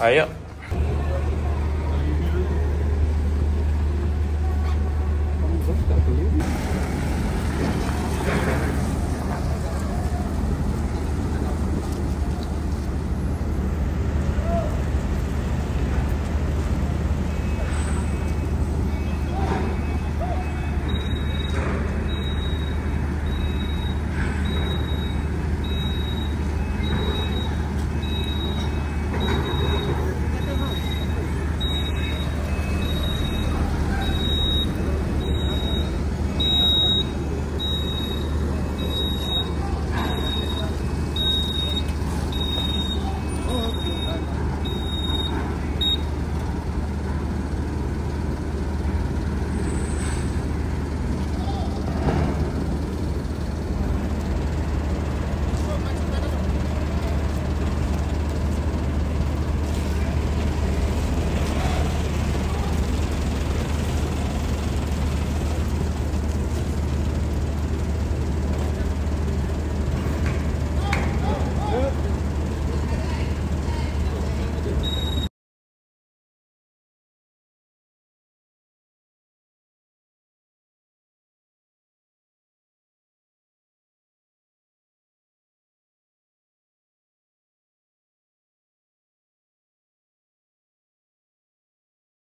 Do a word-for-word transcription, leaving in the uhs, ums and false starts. Ayo.